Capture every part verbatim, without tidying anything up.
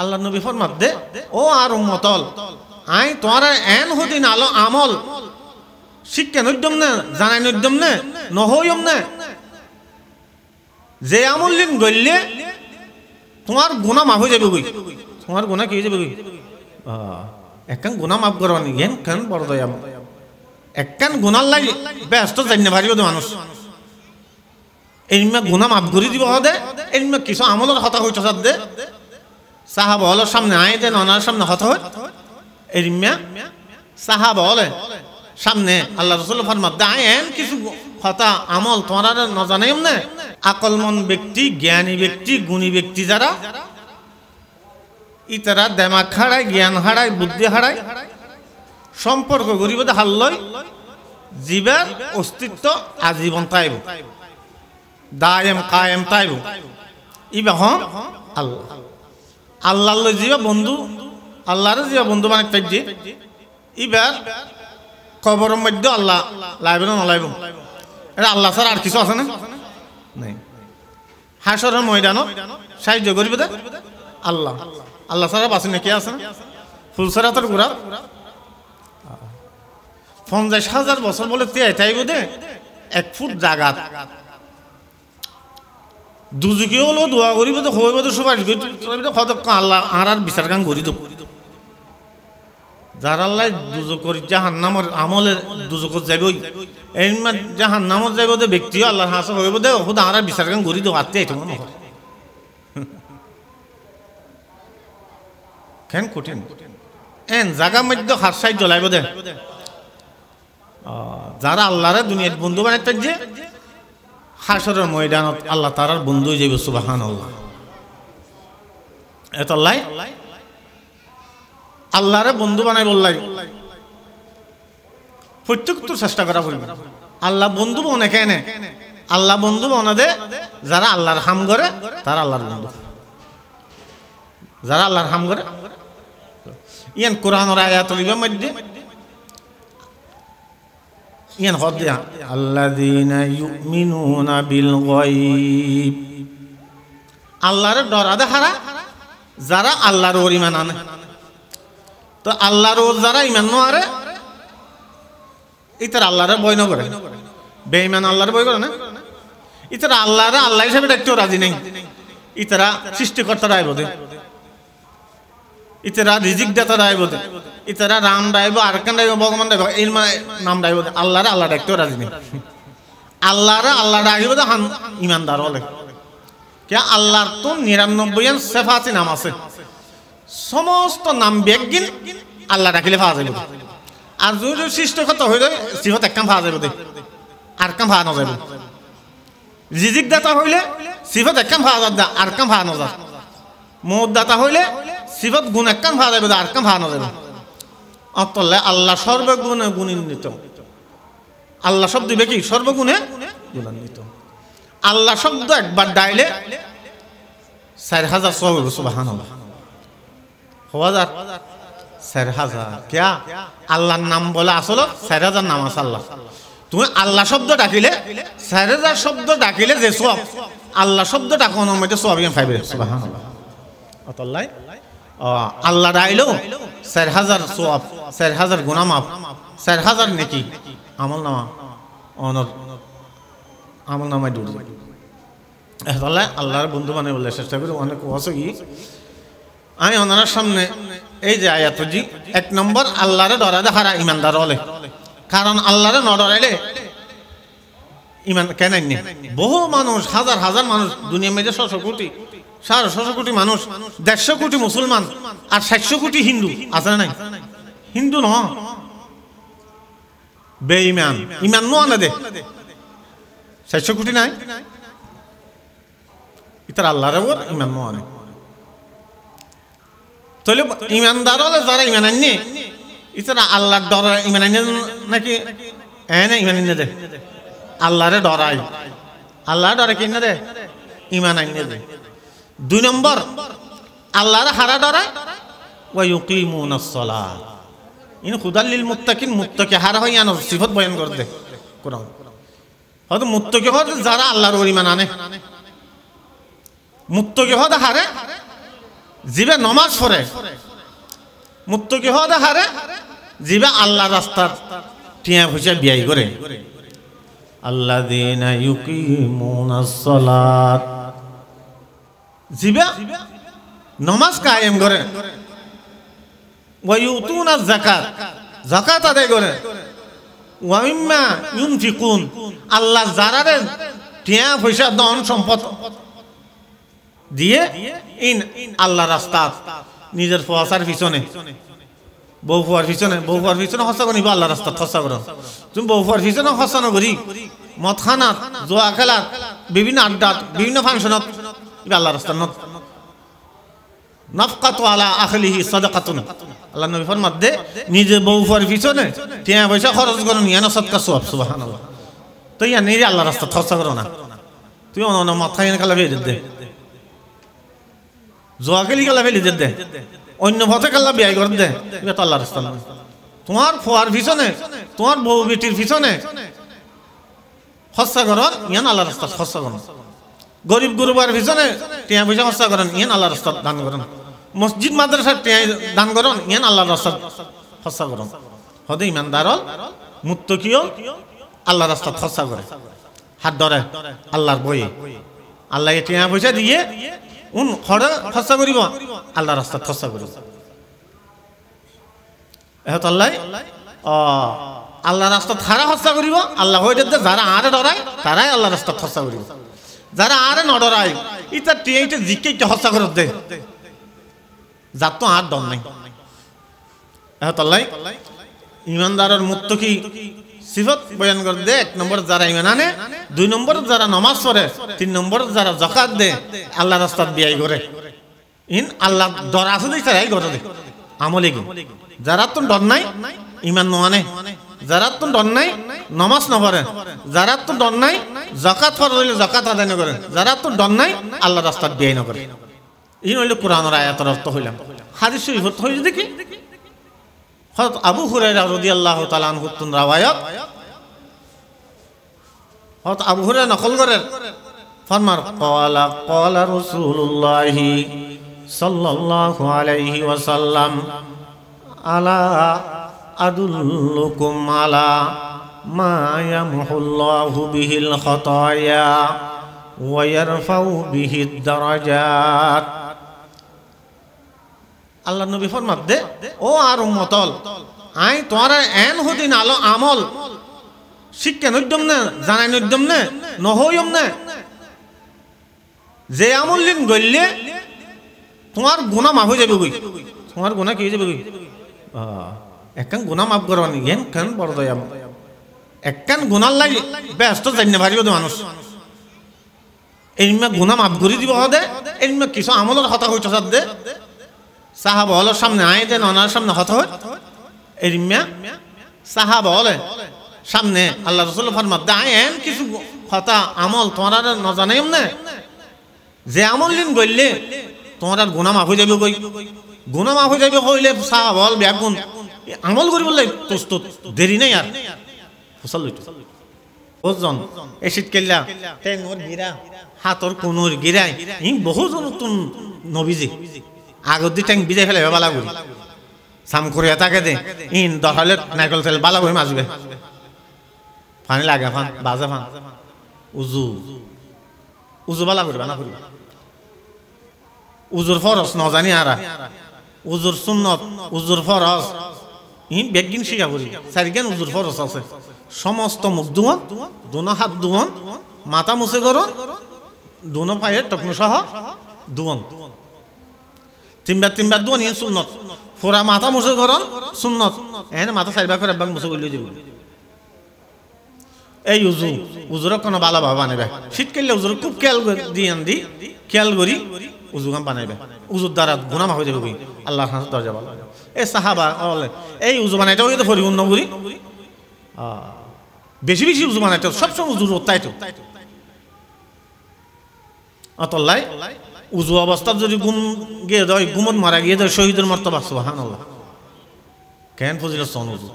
আল্লাহর নবী ফরমাত দে ও আর উম্মতল আই তোরা এন হদিন আলো আমল শিক্ষা নইদম না জানাই নইদম না নহইম না যে আমল লিন গইলে তোমার গুনাহ মাফ হয়ে যাবে কই তোমার গুনাহ কি হয়ে যাবে কই একখান গুনাহ মাফ করবানি গেন কান বড় দয়াম একখান গুনাহ লাগি ব্যস্ত জান্নাত ভারিও দে মানুষ এমন গুনাহ মাফ করে দিব হদে এমন কিছু আমলের কথা হইতো সাদ দে সাহাবা হলার সামনে আয় দেন ওনার সামনে কথা হয় এরিম্যা সাহাবা হলে সামনে আল্লাহ রাসূল ফরমাত দেন কিছু কথা আমল তোমরা না জানাইম না আকলমন ব্যক্তি জ্ঞানী ব্যক্তি গুণী ব্যক্তি যারা ইতারা দেমাগ হারায় জ্ঞান হারায় বুদ্ধি হারায় সম্পর্ক গরিবদে হাল্লয় জীবের অস্তিত্ব আজীবন তাইব দায়েম কায়েম তাইব ইবা হন আল্লাহ আল্লাহ আল্লাহ জিবা বন্ধু আল্লাহর জিবা বন্ধু মানে তাইজি ইবার কবরের মধ্যে আল্লাহ লাইব না লাইব এটা আল্লাহ ছাড়া আর কিছু আছে না নাই হাসরের ময়দানে সাহায্য করবে তা আল্লাহ আল্লাহ ছাড়া বাঁচি না কে আছে না ফুলসরাতের গোরা পঞ্চাশ হাজার বছর বলে তে তাইব দে এক ফুট জায়গা দুজুকি হলো দোয়া করিব তো হইব তো সুপারিশ করিব তো কত আল্লাহ আর আর বিচার গান করি দেব যার আল্লাহ দুজক করি জাহান্নামের আমলে দুজক যাইবই এই জাহান্নামে যাইব তো ব্যক্তি আল্লাহর হাসে হইব দে খুদ আর আর বিচার গান করি দেব আতে এটা মনে হয় কেন কোটেন এন জায়গা মধ্যে হাসাই জ্বলাইব দে যারা আল্লাহরে দুনিয়ার বন্ধু বানাইতে যে হাসরের ময়দানত আল্লাহ তাআলার বন্ধু হয়ে যাবে সুবহানাল্লাহ এত আল্লাহ আল্লাহরে বন্ধু বানাইব আল্লাহ প্রত্যেকটা চেষ্টা করা পড়বে আল্লাহ বন্ধু বনে কেন আল্লাহ বন্ধু বনাদে যারা আল্লাহর হাম করে তারা আল্লাহর বন্ধু যারা আল্লাহর হাম করে ইয়ান কোরআনের আয়াতের মধ্যে الذين يؤمنون بالغيب الله ডরা দেখারা যারা আল্লাহর ওর ঈমান আনে তো আল্লাহর ওর যারা ঈমান নরে ইতার আল্লাহর ভয় নগরে বেঈমান আল্লাহর ভয় করে না ইতার আল্লাহর আল্লাহ হিসেবে দেখতে রাজি নাই ইতারা সৃষ্টিকর্তা রাইবদে ইতারা রিজিক দাতা রাইবদে ইতারা রাম রাইব আর কেন রাইব ভগবান রাইব এই নাম রাইব আল্লাহর আল্লাহ ডাকতে রাজি নেই আল্লাহর আল্লাহ ডাকিব তো ইমানদার হলে কে আল্লাহর তো নিরানব্বই সেফাতি নাম আছে সমস্ত নাম বেগিন আল্লাহ ডাকিলে পাওয়া যাবে আর যদি সৃষ্টকতা হয়ে যায় সিহত একখান পাওয়া যাবে আর কাম পাওয়া না যাবে রিজিক দাতা হইলে সিহত একখান পাওয়া যাবে আর কাম পাওয়া না যাবে মওত দাতা হইলে সিহত গুণ একখান পাওয়া যাবে আর কাম পাওয়া না যাবে অতলে আল্লাহ সর্বগুণে গুণান্বিত আল্লাহ শব্দ দিবে কি সর্বগুণে গুণান্বিত আল্লাহ শব্দ একবার ডাইলে চার হাজার সওয়াব সুবহানাল্লাহ হাজার চার হাজার কিয়া আল্লাহর নাম বলে আসলে চার হাজার নাম আছে আল্লাহ তুমি আল্লাহ শব্দ ডাকিলে চার হাজার শব্দ ডাকিলে যে সওয়াব আল্লাহ শব্দ ডাকানোর মধ্যে সওয়াব পাইবে সুবহানাল্লাহ অতলে আল্লাহ ডাইলো চার হাজার সওয়াব চার হাজার গুনাহ মাফ চার হাজার নেকি আমলনামা অনর আমলনামায় দূর যায় তাহলে আল্লাহর বন্ধু বানাই বলে চেষ্টা করি অনেক আছে কি আমি ওনার সামনে এই যে আয়াত জি এক নম্বর আল্লাহরে ডরা দেখারা ইমানদার হলে কারণ আল্লাহরে ন ডরাইলে ইমান কেন নেই বহু মানুষ হাজার হাজার মানুষ দুনিয়া মেয়েদের ছশো কোটি সাড়ে ছশো কোটি মানুষ দেড়শো কোটি মুসলমান আর ষাটশো কোটি হিন্দু আছে না হিন্দু ন বেঈমান ইমান না দে ষাটশো কোটি নাই ইতার আল্লাহর ওর ইমান নয় তাহলে ইমানদার হলে যারা ইমান আননি ইতারা আল্লাহর ডরা ইমান আনি নাকি হ্যাঁ না ইমান আনি দে আল্লাহরে ডরাই আল্লাহ ডরে কি না দে ইমান আনি দে দুই নম্বর আল্লাহর হারা ডরায় ওয়ায়ুকিমুনাস সালাত ইন খুদাল লিল মুত্তাকিন মুত্তাকি হারা হয় আন সিফাত বয়ান করে দে কোরআন হদ মুত্তাকি হদ যারা আল্লাহর ওর ঈমান আনে মুত্তাকি হদ হারে জিবে নমাজ পড়ে মুত্তকি হওয়া হারে জিবে আল্লাহ রাস্তার টিয়া ভুষা বিয়াই করে আল্লাযীনা ইউকিমুনাস সালাত জিবে নমাজ কায়েম করে ওয়া ইউতুনাজ যাকাত যাকাত আদায় করে ওয়া মিম্মা ইউনফিকুন আল্লাহ যারারে টিয়া ভুষা ধন সম্পদ দিয়ে ইন আল্লাহ রাস্তা নিজের ফসার পিছনে বউ ফসার পিছনে বউ ফসার পিছনে খরচ করিবা আল্লাহ রাস্তা খরচ করো তুমি বউ ফসার পিছনে খরচ না করি মতখানা জোয়া খেলা বিভিন্ন আড্ডা বিভিন্ন ফাংশনত আল্লাহ রাস্তা নত নাফকাতু আলা আখলিহি সাদাকাতুন আল্লাহ নবী ফরমাত দে নিজে বউ ফসার পিছনে টিয়া পয়সা খরচ করো নি না সাদকা সওয়াব সুবহানাল্লাহ তো ইয়া নেই আল্লাহ রাস্তা খরচ করো না তুই অন্য মাথায় না খালা বের দে জোয়াকেলি গলা ফেলি দে অন্য পথে গলা বিয়াই করে দে এটা তো আল্লাহর রাস্তা না তোমার ফোয়ার পিছনে তোমার বউ বেটির পিছনে খরচা করো ইয়ান আল্লাহর রাস্তা খরচা করো গরিব গুরুবার পিছনে টিয়া পয়সা খরচা করেন ইয়ান আল্লাহর রাস্তা দান করেন মসজিদ মাদ্রাসার টিয়া দান করেন ইয়ান আল্লাহর রাস্তা খরচা করেন হদে ইমানদার মুত্তাকিও আল্লাহর রাস্তা খরচা করে হাত ধরে আল্লাহর বইয়ে আল্লাহ টিয়া পয়সা দিয়ে উন খড়া খরচা করিব আল্লাহ রাস্তা খরচা করিব এত আল্লাহ আল্লাহ রাস্তা তারা খরচা করিব আল্লাহ হইতে যারা আরে ডরায় তারাই আল্লাহ রাস্তা খরচা করিব যারা আরে ন ডরায় ইতা টিআইতে জিকে কে খরচা করত দে যা তো আর দম নাই এত আল্লাহ ইমানদারের মুত্তাকি সিফাত বয়ান কর দে এক নম্বর যারা ঈমান আনে দুই নম্বর যারা নামাজ পড়ে তিন নম্বর যারা যাকাত দে আল্লাহর রাস্তায় ব্যয় করে ইন আল্লাহ ডর আছে দেই তারাই করে দে আমলে কি যারা তো ডর নাই ঈমান না আনে যারা তো ডর নাই নামাজ না পড়ে যারা তো ডর নাই যাকাত ফরজে যাকাত আদায় না করে যারা তো ডর নাই আল্লাহর রাস্তায় ব্যয় না করে ইন হলো কুরআনের আয়াতের অর্থ হইলাম হাদিস শরীফ হইছে দেখি হযরত আবু হুরায়রা রাদিয়াল্লাহু তাআলা আনহু তুন রাওয়ায়াত হযরত আবু হুরায়রা নকল করেন ফরমার ক্বালা ক্বালা রাসূলুল্লাহি সাল্লাল্লাহু আলাইহি ওয়াসাল্লাম আলা আদুল্লুকুম আলা মা ইয়ামহুল্লাহু বিহিল খাতায়া ওয়া ইয়ারফাউ বিহিদ দারাজাত আল্লাহ নবী ফরমাত দে ও আর উম্মতল আই তোরা এন হুদিন আলো আমল শিক্ষা নইদম না জানাই নইদম না নহইম না যে আমল লিন গইলে তোমার গুনাহ মাফ হই যাবে কই তোমার গুনাহ কি হই যাবে কই একখান গুনাহ মাফ করবানি গেন কান বড় দয়াম একখান গুনাহ লাগি ব্যস্ত জান্নাত ভারিও দে মানুষ এইমা গুনাহ মাফ করে দিব হদে এইমা কিছু আমলের কথা হইতো সাদ দে সাহাবা হলো সামনে আয় দেন ওনার সামনে হত হয় এর মিয়া সাহাবা হলে সামনে আল্লাহ রসুল ফরমাত দায়েন কিছু কথা আমল তোমরা না জানাইম না যে আমল লিন গইলে তোমরা গুনাহ মাফ হই যাবে কই গুনাহ মাফ হই যাবে কইলে সাহাবা হল ব্যাগুন আমল করি বললাই প্রস্তুত দেরি নাই আর ফসল লইতো ওজন এসিড কেল্লা তেন ওর গিরা হাতর কোনর গিরাই ই বহুজন নতুন নবীজি আগর দি ট্যাং বিদায় ফেলে বালাগুড়ি সাম করে তাকে দে ইন দশালে নাইকল ফেলে বালাগুড়ি মাছবে ফানি লাগা ফান বাজা ফান উজু উজু বালাগুড়ি বানা করি উজুর ফরস ন জানি আরা উজুর সুন্নত উজুর ফরস ইন বেগিন শিখা করি চারিগান উজুর ফরস আছে সমস্ত মুখ ধুয়ন দুনো হাত ধুয়ন মাথা মুছে করুন দুনো পায়ের টকনু সহ ধুয়ন তিনবার তিনবার দোয়া নিয়ে সুন্নত ফোরা মাথা মুছে করন সুন্নত এনে মাথা চারবার করে একবার মুছে করলে যাবে এই উজু উজুরক কোনো বালা ভাব বানাবে শীতকালে উজুর খুব খেয়াল দিয়ে আনদি খেয়াল করি উজু গাম বানাবে উজুর দ্বারা গুনাহ হয়ে যাবে আল্লাহ হাসর দরজা বলা এই সাহাবা এই উজু বানাইটাও কিন্তু ফরি অন্য করি বেশি বেশি উজু বানাইটা সবসময় উজুর তাই তো অতল্লাই উজু অবস্থা যদি গুম গিয়ে দেয় গুমত মারা গিয়ে দেয় শহীদের মর্তবা সুবহানাল্লাহ কেন ফজিলত সন উজু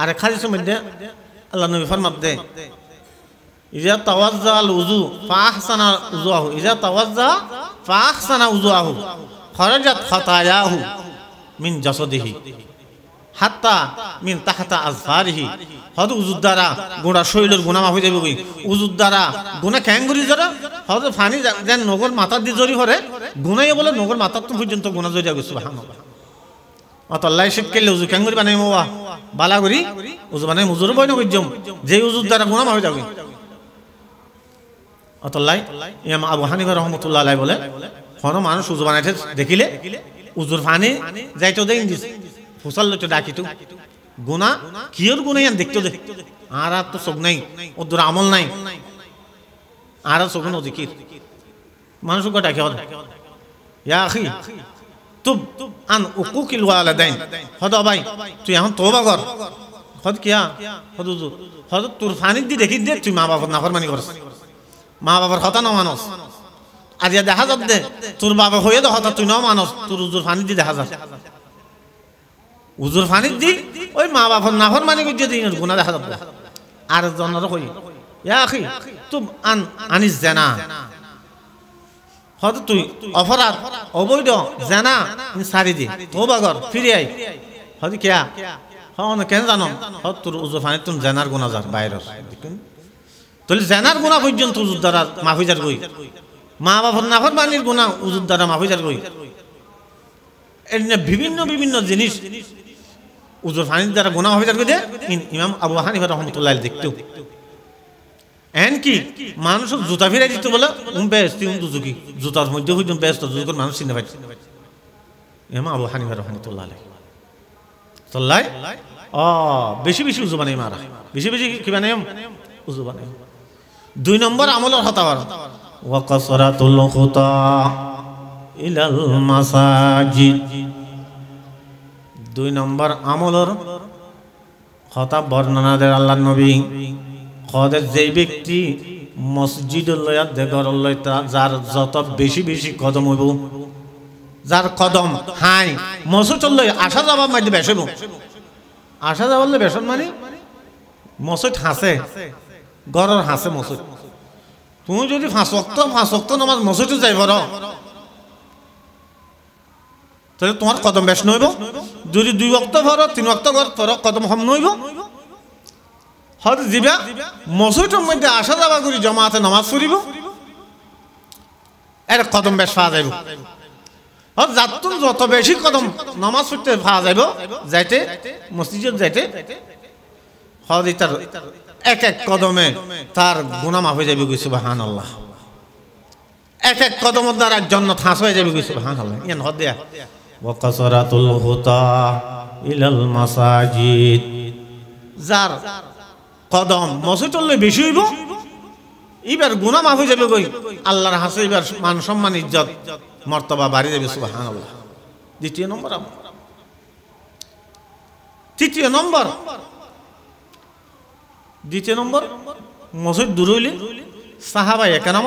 আর হাদিসের মধ্যে আল্লাহ নবী ফরমাত দে ইজা তাওয়াজ্জাল উযু ফাহসানা উযুহু ইজা তাওয়াজ্জা فأحسن وضوءه خرجت خطاياه من جسده حتى من تحت أظفاره. هذا وجود دارا غنا شويلر غنا ما هويده بقولي وجود دارا غنا كأنغوري زرا هذا فاني جان نوغر ماتا دي زوري هره غنا يبوله نوغر ماتا توم فيجن تو غنا زوري أقول سبحان الله. أت الله يشفك اللي وجود كأنغوري بناي موه بالاغوري وجود بناي مزور بينه فيجم زي وجود دارا غنا ما هويده بقولي أت الله يا ما أبو هاني كرهم الله لا يبوله خانو مانو شو وجود بناي تس دكيله وجود فاني زي تودي إنجز فصل توداكي تو গুনাহ কিয়র গুনাহ ইয়ান দেখতো দে আর আর তো সব নাই ও দূর আমল নাই আর আর সগুন জিকির মানুষ গটা কি হল ইয়া اخي তুব আন উকুকিল ওয়ালাদাইন খোদা ভাই তুই এখন তওবা কর খোদ কিয়া খোদ হুজুর খোদ তুরফানি দি দেখি দে তুই মা বাবার নাফরমানি করছিস মা বাবার কথা না মানস আর ইয়া দেখা যাবে তোর বাবা হয়ে তো কথা তুই না মানস তোর হুজুর ফানি দি দেখা যাবে হুজুর ফানি দি ওই মা বাবা নাফর মানে কই যদি গুনাহ দেখা যাবে আর জনর কই ইয়া اخي তুম আন আনিস জানা হদ তুই অপরাধ অবৈধ জানা নি সারি দি তওবা কর ফিরে আই হদ কিয়া হন কেন জানো হদ তোর হুজুর ফানি তুম জানার গুনাহ জার বাইর তুই জানার গুনাহ পর্যন্ত হুজুর দ্বারা মাফি জার কই মা বাবা নাফর মানির গুনাহ হুজুর দ্বারা মাফি জার কই এনে বিভিন্ন বিভিন্ন জিনিস উজুর ফানির দ্বারা গুনাহ হবে তার মধ্যে ইমাম আবু হানিফা রাহমাতুল্লাহ আলাইহি দেখতো এন কি মানুষ জুতা ফিরাই দিত বলে উম বেস্তি উম দুজুকি জুতার মধ্যে হইতো বেস্ত দুজুকর মানুষ চিনতে পারত ইমাম আবু হানিফা রাহমাতুল্লাহ আলাইহি সাল্লাই আ বেশি বেশি উযু বানাই মারা বেশি বেশি কি বানাই উযু বানাই দুই নম্বর আমলের কথা বল ওয়া কাসরাতুল খুতা ইলাল মাসাজিদ দুই নম্বর আমলের কথা বর্ণনা দেন আল্লাহর নবী খদের যেই ব্যক্তি মসজিদ লয়া দেগর লয় যার যত বেশি বেশি কদম হইব যার কদম হাই মসজিদ লয় আশা যাবার মধ্যে বেশব আশা যাবার লয় বেশন মানে মসজিদ হাসে গরর হাসে মসজিদ তুমি যদি পাঁচ ওয়াক্ত পাঁচ ওয়াক্ত নামাজ মসজিদে যাই বড় তাহলে তোমার কদম বেশ নইব যদি দুই ওয়াক্ত পড়ো তিন ওয়াক্ত কর তোর কদম কম নইব হদ জিবা মসজিদের মধ্যে আসা যাওয়া করি জামাতে নামাজ পড়িব এর কদম বেশ পাওয়া যাইব হদ যতক্ষণ যত বেশি কদম নামাজ পড়তে পাওয়া যাইব যাইতে মসজিদে যাইতে হদ তার এক এক কদমে তার গুনাহ মাফ হয়ে যাবে কই সুবহানাল্লাহ এক এক কদমের দ্বারা জান্নাত হাস হয়ে যাবে কই সুবহানাল্লাহ ইয়ান হদ দেয়া ওয়াকাসরাতুল খুতা ইলাল মাসাজিদ যার কদম মসজিদে বেশি হইব এবার গুনাহ মাফ হয়ে যাবে কই আল্লাহর হাসে এবার মান সম্মান ইজ্জত মর্তবা বাড়ি যাবে সুবহানাল্লাহ দ্বিতীয় নম্বর তৃতীয় নম্বর দ্বিতীয় নম্বর মসজিদ দূর হইলে সাহাবা একরাম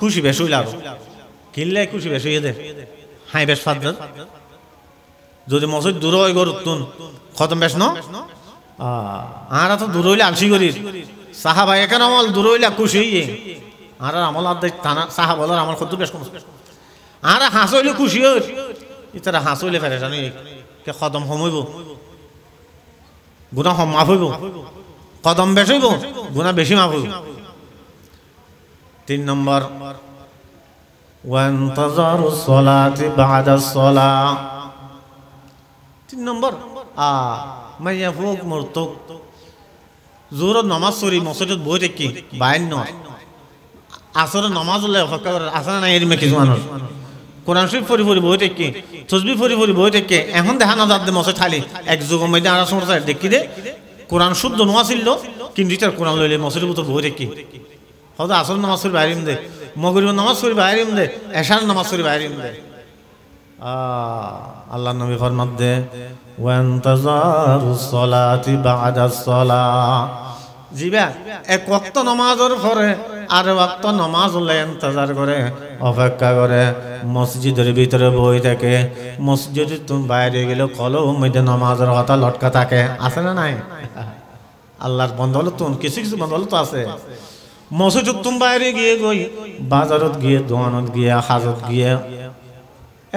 খুশি বেশ হইল আর কিনলে খুশি বেশ হইয়ে দেয় হাই বেশ ফাদ যদি মসজিদ দূর হয় গরু তুন খতম বেশ ন আর তো দূর হইলে আলসি গরির সাহাবা একের আমল দূর হইলে খুশি হইয়ে আর আমল আর থানা সাহাব বলার আমার কত বেশ কম আর হাঁস হইলে খুশি হই তারা হাঁস হইলে ফেরে জানি কে খতম হম হইব গুনাহ হম মাফ হইব কদম বেশ হইব গুনাহ বেশি মাফ হইব তিন নম্বর وانتظروا الصلاة بعد الصلاة تنمبر آه ما يفوق مرتوق زور النماز سوري مسجد بوجكي باين نور عصر النماز الله فكر عصر ناير مكيزوان قرآن شريف فوري فوري بوجكي تسبيح فوري فوري بوجكي এখন দেখা না যাচ্ছে মসজিদ খালি এক যুগের মধ্যে আর সমস্ত দেখি দে কোরআন শুদ্ধ নামাজ ছিল কিন্তু এটা কোরআন লইলে মসজিদের ভিতর বইরেকি হয়তো আসর নামাজ সরি বাইরে দে মগরিব নামাজ পড়ি বাইরে দে এশার নামাজ পড়ি বাইরে দে আল্লাহর নবী ফরমান দে ওয়ান্তাজারুস সালাতি বাদাস সালাহ জিবা এক ওয়াক্ত নামাজের পরে আর ওয়াক্ত নামাজ হলে ইন্তজার করে অপেক্ষা করে মসজিদের ভিতরে বই থাকে মসজিদে তুমি বাইরে গেলে কলম মধ্যে নামাজের কথা লটকা থাকে আছে না নাই আল্লাহর বন্ধ হলো তো কিছু কিছু বন্ধ হলো তো আছে মসজিদ তুমি বাইরে গিয়ে গই বাজারত গিয়ে দোকানত গিয়া হাজত গিয়া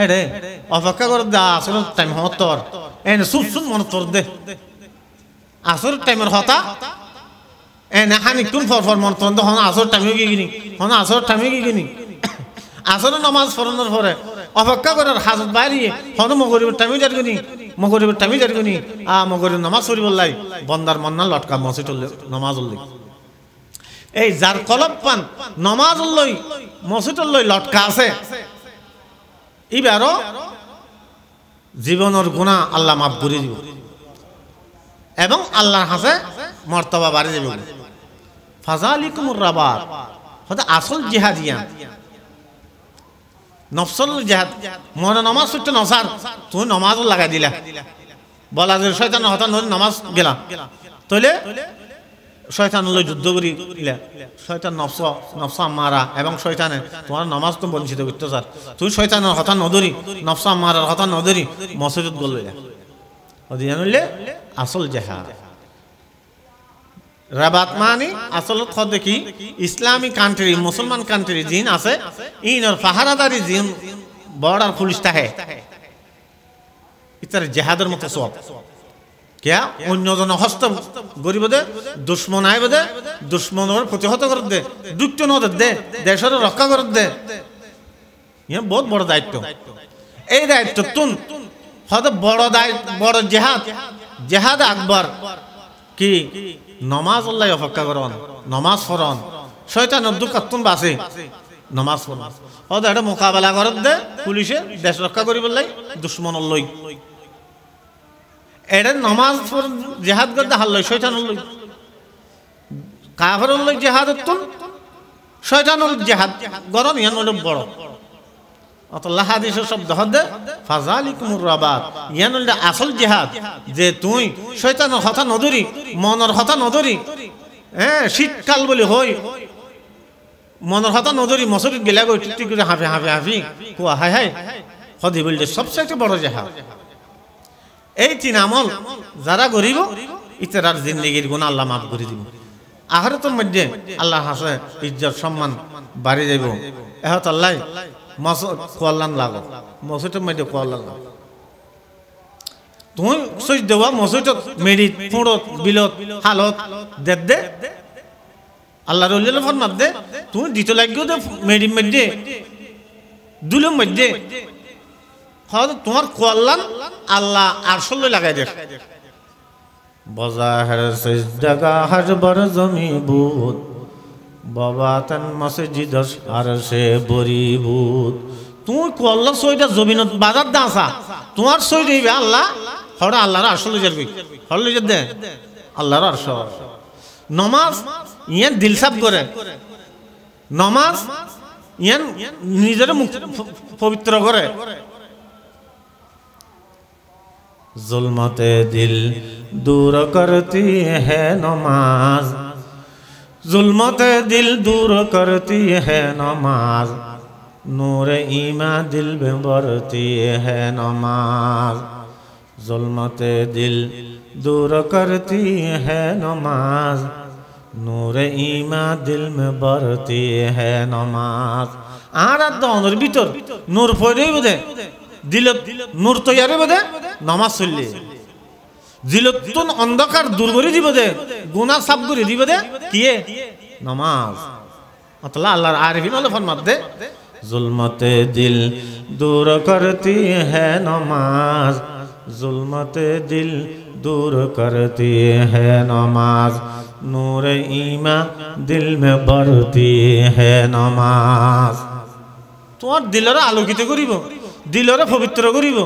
এরে অপেক্ষা কর দা আসর টাইম হতর এন সুপ সুন মন তর দে আসর টাইমের হতা এন হানি কোন ফর ফর মন তর দে হন আসর টাইমে গিয়ে গিনি হন আসর টাইমে গিয়ে গিনি আসর নামাজ ফরনর পরে অপেক্ষা কর হাজত বাইরে হন মগরিবের টাইমে যার গনি মগরিবের টাইমে যার গনি আ মগরিব নামাজ পড়ি বল্লাই বন্দার মন না লটকা মসজিদ নামাজ উল্লি এই যার কলব পান নামাজ লই মসজিদ লই লটকা আছে ইবারও জীবনের গুনাহ আল্লাহ maaf করে দিব এবং আল্লাহর কাছে মর্তবা বাড়িয়ে দেবেন ফাজালিকুমুর রাবাত হতে আসল জিহাদিয়ান নফসল জিহাদ মন নামাজ সূত্র নসার তুই নামাজ লাগা দিলা বলা যে শয়তান হতা নামাজ গেলা তাইলে শয়তান লই যুদ্ধ করি ইলা শয়তান নফস নফস মারা এবং শয়তানে তোমার নামাজ তো বঞ্চিত করতে স্যার তুই শয়তানের কথা নদরি নফস মারার কথা নদরি মসজিদ গলইলা ওদিয়ানলে আসল জাহা রাবাত মানে আসল খদ কি ইসলামী কান্ট্রি মুসলমান কান্ট্রি জিন আছে ইনর ফাহারাদারি জিন বর্ডার পুলিশ থাকে ইতার জিহাদের মতো সওয়াব क्या उन नौजवान हस्तम गरीब दे दुश्मन आए बदे दुश्मन और प्रतिहत कर दे दुष्ट नौ दे देशर रक्षा कर दे यह बहुत बड़ा दायित्व ये दायित्व तुम हद बड़ा दायित्व बड़ा जिहाद जिहाद अकबर कि नमाज अल्लाह या फक्का करवान नमाज फरान शैतान नब्दू का तुम बासे नमाज फरान और ये डर मुकाबला कर दे पुलिसे देशर रक्षा करी बल्ले दुश्मन अल्लाह एरे नमाज पर जिहाद करता हल्ला शैतान हल्ला काफर हल्ला जिहाद तुम शैतान हल्ला जिहाद गरम यान हल्ला बड़ा अतः हादीशों शब्द हद फजालिकुमुर रबात यान हल्ला असल जिहाद जे तुम शैतान हल्ला नदुरी मानर हल्ला नदुरी हैं शीतकाल बोले होय मानर हल्ला नदुरी मसूर गिला को इट्टी को हाँफी हाँफी हाँफी को हाय हाय खुद ही बोले सबसे एक बड़ा जिहाद এই তিন আমল যারা করিব ইতরার জিন্দেগীর গুনাহ আল্লাহ maaf করে দিব আখিরাতের মধ্যে আল্লাহ হাসে ইজ্জত সম্মান বাড়ি যাইব এহত আল্লাহ মসজিদ কোয়ালান লাগো মসজিদের মধ্যে কোয়ালান তুমি সজ দেওয়া মসজিদ মেডি পুরো বিলত হালত দেদ দে আল্লাহর ওলিলে ফরমান দে তুমি দিতে লাগিও দে মেডি মধ্যে দুলম মধ্যে خود تمہار کوالن اللہ عرشل لگائے دیکھ بظاہر سجدگا ہر بر زمین بود باباتن مسجدش عرش بری بود تمہار کوالن سوئی دا زبینت بازت دانسا تمہار سوئی دیئی بے اللہ خورا اللہ عرشل جلوی خورا جد دیں اللہ عرشل نماز یہ دل سب کرے نماز یہ نیزر پوبتر کرے ظلمت دل دور کرتی ہے نماز ظلمت دل دور کرتی ہے نماز نور ایمان دل میں برتی ہے نماز ظلمت دل دور کرتی ہے نماز نور ایمان دل میں برتی ہے نماز آرات دانور بیتر نور پوری بدے دلت نور تیارے بدے نماز سلی دلتن اندکار درگوری دی بدے گناہ سب گوری دی بدے کیے نماز اطلاع اللہ عارفین اللہ فرمات دے ظلمت دل دور کرتی ہے نماز ظلمت دل دور کرتی ہے نماز نور ایمان دل میں برتی ہے نماز تو اور دل را آلو کیتے گوری بو دل را فبتر گوری بو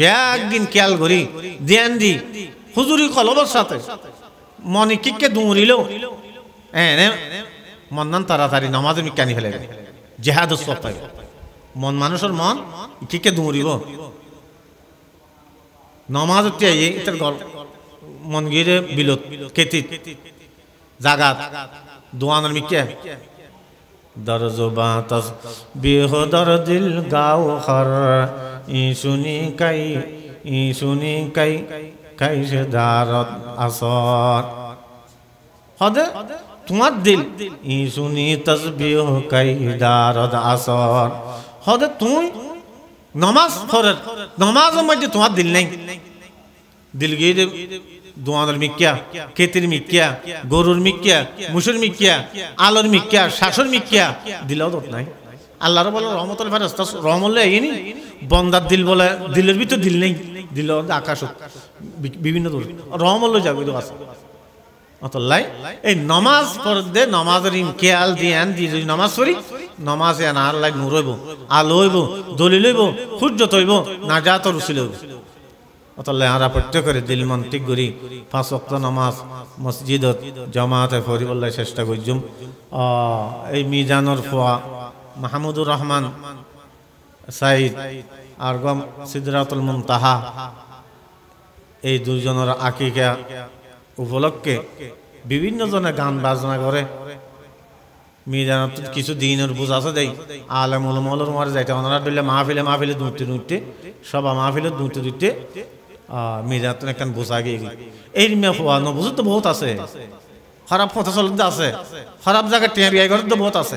ব্যাগিন খেয়াল করি ধ্যান দি হুজুরি কলবর সাথে মনে কিককে দৌড়িল মন্নান তাড়াতাড়ি নামাজে মিকানি ফেলে দেন জিহাদ সওয়াব পাবে মন মানুষের মন কিকে দৌড়িব নামাজ তে এই ইতর গল মন গিরে বিলত কেতি জাগাত দোয়ানের মিকে در زباں تسبیح در دل گاؤ خر این سنی کئی این سنی کئی کئیش دارد اثار خود تمہار دل این سنی تسبیح کئی دارد اثار خود تمہیں نماز خورد نماز مجھے تمہار دل نہیں دل گیر دوانر مکیا کتر مکیا گورور مکیا مشور مکیا آلور مکیا شاشور مکیا دلوں دوت نہیں اللہ رو بولے رحمت اللہ فرست رحم اللہ یہ نہیں بندہ دل بولے دلر بھی تو دل نہیں دلوں دے آکاشو بیوینہ دور رحم اللہ جاگوی دو آسان آتو اللہ اے نماز پرد دے نماز ریم کیال دیان دیجو نماز سوری نماز یا نار اللہ نوروی بو آلوی بو دولیلوی بو خود جتوی بو ناجات و رسیلوی بو अतः ले आरा पट्टे करे दिल मंतिक गुरी पास वक्त नमाज मस्जिद जमात है फौरी वल्लाह शस्ता कोई जुम आ ए मीजान और फुआ महमूदुर रहमान साइद आर्गम सिद्रातुल मुंतहा ए दुर्जन और आकी क्या उफलक के विभिन्न जोने गान बाजना करे मीजान अब तो किसी दीन और बुज़ासा दे आलम उलमाल और मारे जाते हैं उन्हरा बिल्ले माफिले माफिले दूंते दूंते शबा माफिले दूंते दूंते میرا تو نکن بوساگی ایر میں فواد نو بوزد تو بہت آسے خراب ہوتا سولد آسے خراب جاگر ٹین ریائی گرد تو بہت آسے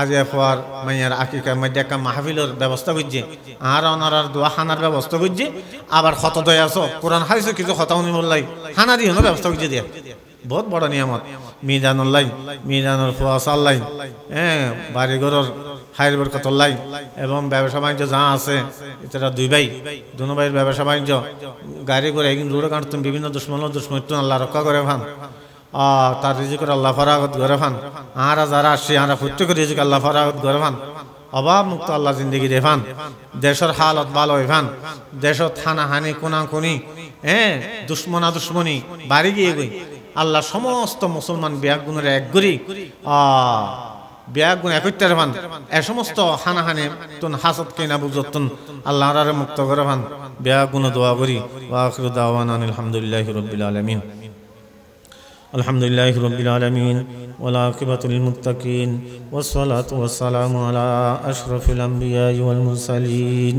آج اے خوار میں یہ راکی کا مجھے کا محفل بے بستہ گجھے آر آنار آر دعا خانار بے بستہ گجھے آبار خطا دویا سو قرآن حریصو کسی خطا ہونی مولائی خانا دیو نو بے بستہ گجھے دیا بہت بڑا نیامت میدان اللہ میدان الفواس اللہ باری گرور خیر برکت اللہ ایبام بے بشبائن جو زہاں آسے اترہ دوی بائی دونوں بائی بے بشبائن جو گاری گرے ایگن روڑے کانٹتن بیبین دشمنوں دشمنتون اللہ رکھا گرے بھان تار رزق اللہ فراغت گرفان آرہ زارہ شیع آرہ فتک رزق اللہ فراغت گرفان عباب مکت اللہ زندگی دیفان دیشور حالت بالو ایفان دیشور تھانا ہانی کنان کنی دشمنہ دشمنی باری گئی گئی اللہ شموست مسلمان بیاگون رہ ایک گری بیاگون ایک ترفان اے شموست ہانا ہانی تن حسد کی نبوزت تن اللہ را مکت گرفان بیاگون دعا گری وآخر دعوانان الحمدللہ رب العالمین الحمد لله رب العالمين والعاقبة للمتقين والصلاة والسلام على أشرف الأنبياء والمرسلين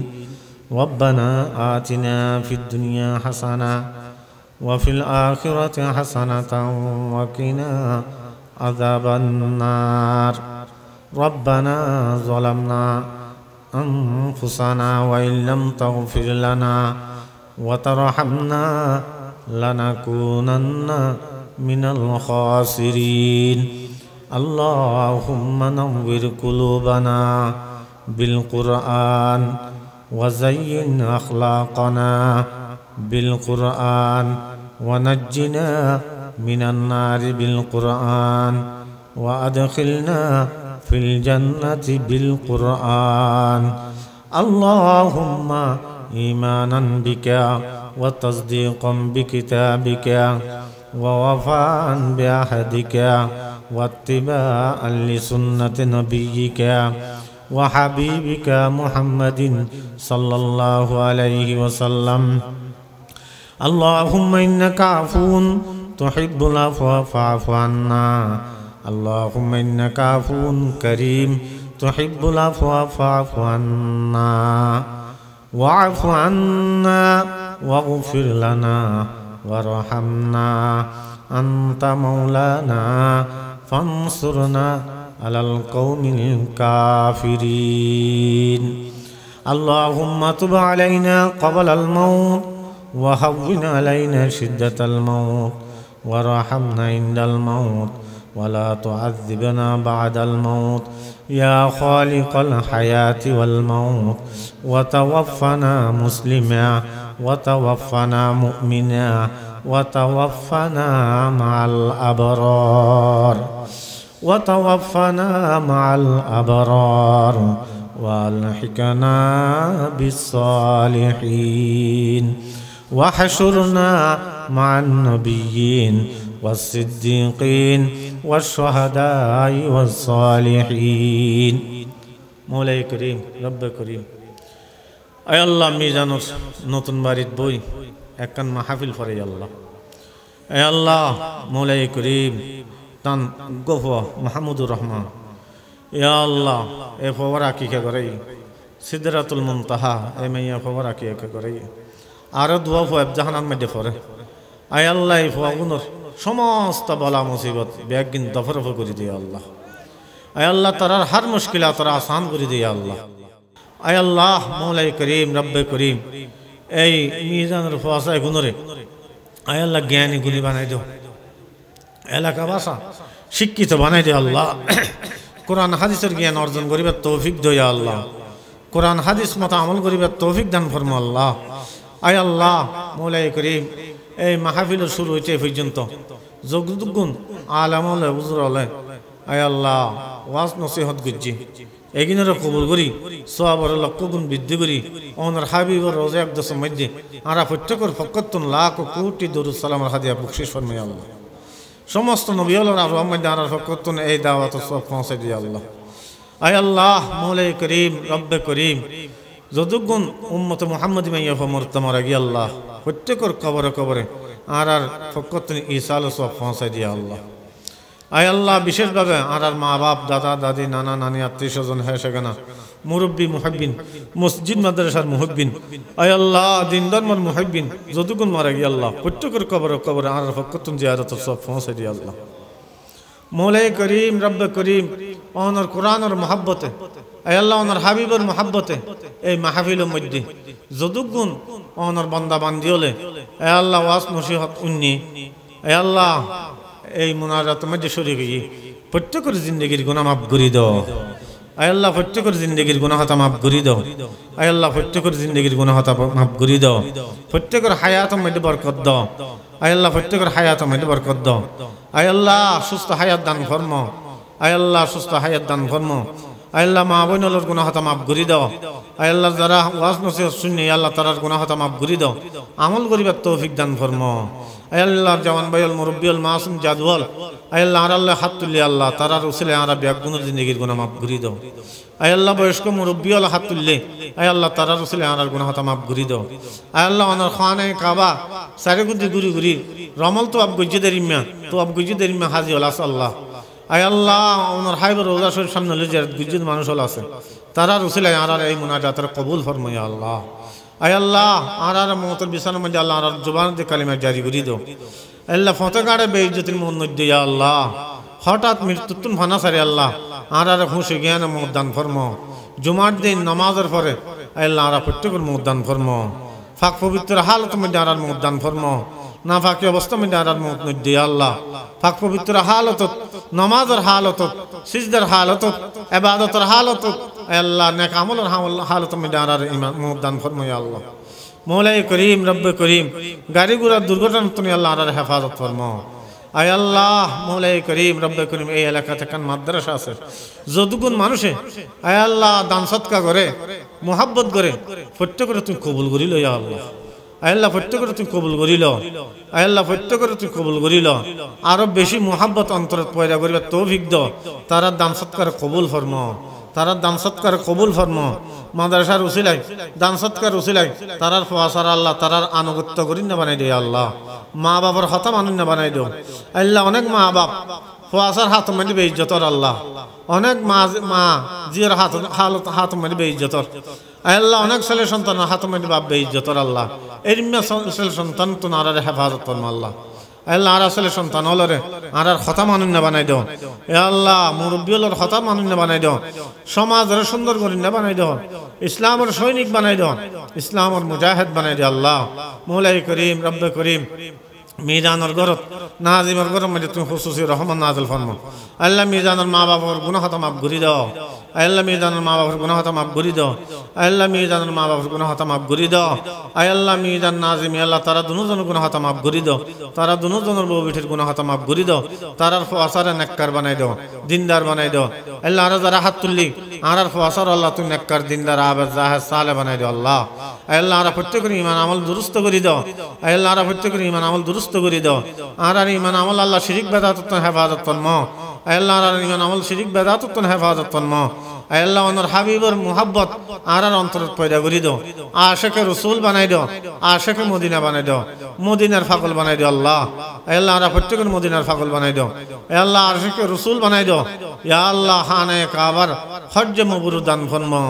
ربنا آتنا في الدنيا حسنة وفي الآخرة حسنة وقنا عذاب النار ربنا ظلمنا أنفسنا وإن لم تغفر لنا وترحمنا لنكونن من الخاسرين اللهم نور قلوبنا بالقرآن وزين أخلاقنا بالقرآن ونجنا من النار بالقرآن وأدخلنا في الجنة بالقرآن اللهم إيمانا بك وتصديقا بكتابك ووفاء بعهدك واتباعا لسنة نبيك وحبيبك محمد صلى الله عليه وسلم اللهم إنك عفو تحب العفو فاعف عنا اللهم إنك عفو كريم تحب العفو فاعف عنا واعف عنا واغفر لنا وارحمنا أنت مولانا فانصرنا على القوم الكافرين اللهم تب علينا قبل الموت وهون علينا شدة الموت وارحمنا عند الموت ولا تعذبنا بعد الموت يا خالق الحياة والموت، وتوفنا مسلما وتوفنا مؤمنا وتوفنا مع الأبرار وتوفنا مع الأبرار وألحقنا بالصالحين، وحشرنا مع النبيين والصديقين والشهداء والصالحين. مولاي كريم رب كريم اي الله ميزانوس نوتن باريت بوي اكن محافل فري الله اي الله مولاي كريم تن غفو محمود الرحمن يا الله اي فورا كي كغري سدرة المنتهى اي ميا فورا كي كغري ارد وفو ابجهنان مدي فوري اي الله اي فوغنور সমস্ত বলা মুসিবত ব্যাগিন দফরফ করে দিয়ে আল্লাহ আয় আল্লাহ তারার হর মুশকিলাত রা আসান করে দিয়ে আল্লাহ আয় আল্লাহ মওলাই করিম রব্বে করিম এই মিজানুর ফাসায় গুনরে আয় আল্লাহ জ্ঞানী গুলি বানাই দাও এলাকা ভাষা শিক্ষিত বানাই দাও আল্লাহ কোরআন হাদিসের জ্ঞান অর্জন করিবার তৌফিক দাও ইয়া আল্লাহ কোরআন হাদিস মত আমল করিবার তৌফিক দান ফরমা আল্লাহ আয় আল্লাহ মওলাই করিম এই মাহফিলের শুরু হইতে পর্যন্ত যতগুণ আলেম ওলামা হুজুর ওলামা আয় আল্লাহ ওয়াজ নসিহত গুজি এগিনরে কবুল করি সওয়াবের লক্ষ গুণ বৃদ্ধি করি ওনার হাবিবের রোজা একদস মধ্যে আরা প্রত্যেকর ফকতন লাখ কোটি দরুদ সালামের হাদিয়া বখশিশ ফরমায় আল্লাহ সমস্ত নবী ওলামার মধ্যে আরা ফকতন এই দাওয়াত সব পৌঁছে দি আল্লাহ আয় আল্লাহ মওলাই করিম রব্বে করিম যতগুণ উম্মত মুহাম্মদ মাইয়া ফমরতমরা গি আল্লাহ প্রত্যেকর কবরে কবরে আর আর ফকতনি ইসাল সব পৌঁছে দিয়া আল্লাহ আয় আল্লাহ বিশেষভাবে আর আর মা বাপ দাদা দাদি নানা নানি আত্মীয় স্বজন হ্যাঁ সেখানা মুরব্বী মুহাব্বিন মসজিদ মাদ্রাসার মুহাব্বিন আয় আল্লাহ দিন ধর্মের মুহাব্বিন যতক্ষণ মারা গিয়ে আল্লাহ প্রত্যেকর কবরে কবরে আর ফকতন জিয়ারত সব পৌঁছে দিয়া আল্লাহ মওলাই করিম রব্বে করিম ওনার কোরআনের মহব্বতে আয় আল্লাহ ওনার হাবিবের মহব্বতে এই মাহফিলের মধ্যে যতক্ষণ ওনার বান্দা বান্দি হলে আয় আল্লাহ ওয়াজ নসিহত উন্নি আয় আল্লাহ এই মুনাজাত মধ্যে শরীক হই প্রত্যেকের জিন্দেগীর গুনাহ মাফ করে দাও আয় আল্লাহ প্রত্যেকের জিন্দেগীর গুনাহ হাতা মাফ করে দাও আয় আল্লাহ প্রত্যেকের জিন্দেগীর গুনাহ হাতা মাফ করে দাও প্রত্যেকের হায়াতের মধ্যে বরকত দাও আয় আল্লাহ প্রত্যেকের হায়াতের মধ্যে বরকত দাও আয় আল্লাহ সুস্থ হায়াত দান ফরমা আয় আল্লাহ সুস্থ হায়াত দান ফরমা আয় আল্লাহ মা বোনদের গুনাহ হাতা মাফ করে দাও আয় আল্লাহ যারা ওয়াজ নসিহত শুনে আল্লাহ তারার গুনাহ হাতা মাফ করে দাও আমল করিবার তৌফিক দান ফরমা আয় আল্লাহ জওয়ান ভাইল মুরব্বিল মাসুম জাদওয়াল আয় আল্লাহ আর আল্লাহ হাত তুলি আল্লাহ তারার উসলে আর ব্যাগুনের জিন্দেগীর গুনাহ মাফ করে দাও আয় আল্লাহ বয়স্ক মুরব্বিল হাত তুলি আয় আল্লাহ তারার উসলে আর গুনাহ হাতা মাফ করে দাও আয় আল্লাহ ওনার খানে কাবা সারে গুদি গুরি গুরি রমল তো আব গুজদের ইম্মা তো আব গুজদের ইম্মা হাজি আল্লাহ আল্লাহ আয় আল্লাহ ওনার হাইবর রোজা শরীফ সামনে লই যারা গুজদ মানুষ হল আছে তারার উসলে আর এই মুনাজাতের কবুল ফরমায় আল্লাহ আয় আল্লাহ আর আর মওতের বিছানার মধ্যে আল্লাহ আর জবান দিয়ে কালিমা জারি করে দাও আল্লাহ ফতেগাড়ে বেইজ্জতির মুন্নদ দিয়া আল্লাহ হঠাৎ মৃত্যুতুন ফানা সারি আল্লাহ আর আর খুশি জ্ঞান মওত দান ফরমা জুমার দিন নামাজের পরে আল্লাহ আর প্রত্যেকের মওত দান ফরমা ফাক পবিত্র হালত মধ্যে আর আর মওত দান ফরমা না ফাকি অবস্থা মধ্যে আর আর মওত নদ দিয়া আল্লাহ ফাক পবিত্র হালত নামাজের হালত সিজদার হালত ইবাদতের হালত আল্লাহ নেক আমলের হালত মধ্যে আর আর ইমান মওত দান ফরমা ইয়া আল্লাহ মওলাই করিম রব্বে করিম গাড়ি ঘোড়া দুর্ঘটনা তুমি আল্লাহ আর আর হেফাজত ফরমা আয় আল্লাহ মওলাই করিম রব্বে করিম এই এলাকাতে কান মাদ্রাসা আছে যতগুণ মানুষে আয় আল্লাহ দান সদকা করে মুহাব্বত করে প্রত্যেকরে তুমি কবুল করি লো ইয়া আল্লাহ আয় আল্লাহ প্রত্যেকরে তুমি কবুল করি লো আয় আল্লাহ প্রত্যেকরে তুমি কবুল করি লো আরো বেশি মুহাব্বত অন্তরে পয়দা করিবার তৌফিক দাও তারা দান সদকার কবুল ফরমা তারা দান সৎকার কবুল ফরমা মাদ্রাসার উসিলায় দান সৎকার উসিলায় তারার ফওয়াসার আল্লাহ তারার আনুগত্য করিন না বানাই দেয় আল্লাহ মা বাবার হতা মানুন না বানাই দেও আল্লাহ অনেক মা বাপ ফওয়াসার হাত মানে বেইজ্জতর আল্লাহ অনেক মা মা জিয়ার হাত হালত হাত মানে বেইজ্জতর আল্লাহ অনেক ছেলে সন্তানের হাত মানে বাপ বেইজ্জতর আল্লাহ এর মে ছেলে সন্তান তো নারারে হেফাজত ফরমা আল্লাহ আল্লাহ আর আসলে সন্তান হলরে আর আর হতা মানুন না বানাই দাও এ আল্লাহ মুরব্বী হলর হতা মানুন না বানাই দাও সমাজের সুন্দর করে না বানাই দাও ইসলামের সৈনিক বানাই দাও ইসলামের মুজাহিদ বানাই দাও আল্লাহ মওলাই করিম রব্বে করিম ميزان الغرب نازم الغرب مجتمع خصوصي رحمة نازل فرمان الله ميزان الماء بافور غناها تمام غريدا الله ميزان الماء بافور غناها تمام غريدا الله ميزان الماء بافور غناها تمام غريدا الله ميزان نازم الله ترى دونو دونو غناها تمام غريدا ترى دونو دونو بوبيتر غناها تمام غريدا ترى فواسار نكر بناي دو ديندار بناي دو الله رضا راحت تلي أنا فواسار الله تو نكر ديندار آباد زاه سال بناي دو الله الله را فتكرني من عمل درست غريدا الله را فتكرني من عمل درست تغريدا آراري من عمل الله شريك بداتتن حفاظت تنما الله آراري من عمل شريك بداتتن حفاظت تنما الله ونور حبيب محبت آرار انترت پیدا غريدا عاشق رسول بناي دو عاشق مدينة بناي دو مدينة فقل بناي دو الله الله را فتكن مدينة فقل بناي دو الله عاشق رسول بناي دو يا الله خانه کعبر حج مبرودان فرما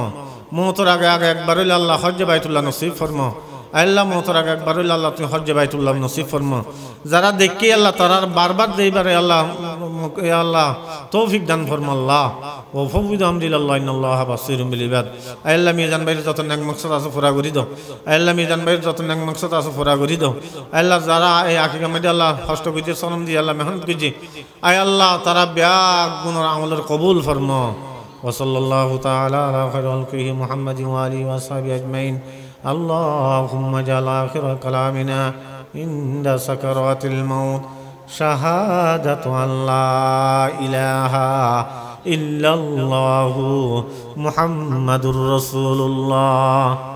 موتر آگے آگے اکبر اللہ حج بیت اللہ نصیب فرما الله محترم اکبر الله تو حج بیت الله نصیب فرما ذرا دیکھی اللہ ترار بار بار دی بار اللہ یا اللہ توفیق دان فرما اللہ وفوض امر اللہ ان الله بصیر بالعباد الله میدان بیت যত نک مقصد আছে পুরা করে দাও الله میدان بیت যত نک مقصد আছে পুরা করে দাও الله ذرا এই আকিকা মধ্যে الله কষ্ট করে সনম দি الله মেহনত করে আয় الله তারা ব্যাগ গুনার আমলের কবুল ফরমা وصلى الله تعالی علی خیر خلقه محمد و علی و اصحاب اجمعین اللهم اجعل آخر كلامنا عند سكرات الموت شهادة أن لا إله إلا الله محمد رسول الله.